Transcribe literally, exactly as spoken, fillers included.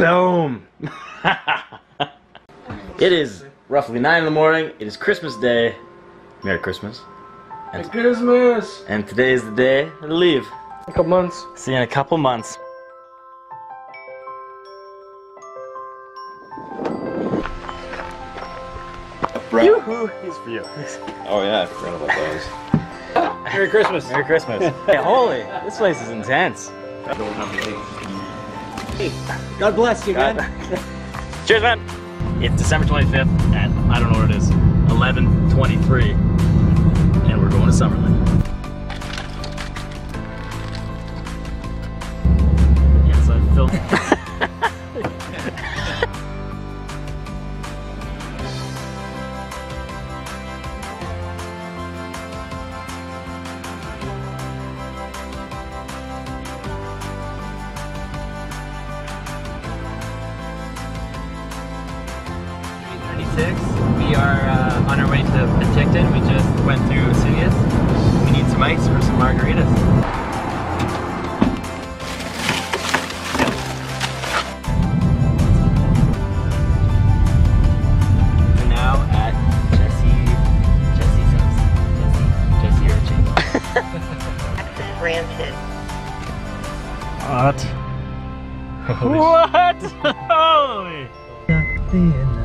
Boom! It is roughly nine in the morning. It is Christmas Day. Merry Christmas. And Merry Christmas! And today is the day I leave. A couple months. See you in a couple months. Yoo-hoo! He's for you. Oh yeah, I forgot about those. Merry Christmas! Merry Christmas. Hey, holy, this place is intense. I don't have to hey, God bless you, God. Man. Cheers, man. It's December twenty-fifth at, I don't know what it is, eleven twenty-three. And we're going to Summerland. Yes, I filmed. We are uh, on our way to Penticton. We just went through Sirius. We need some ice for some margaritas. We're now at Jesse, Jesse Simpson, Jesse, Jesse Archie. Access granted. What? What? Holy!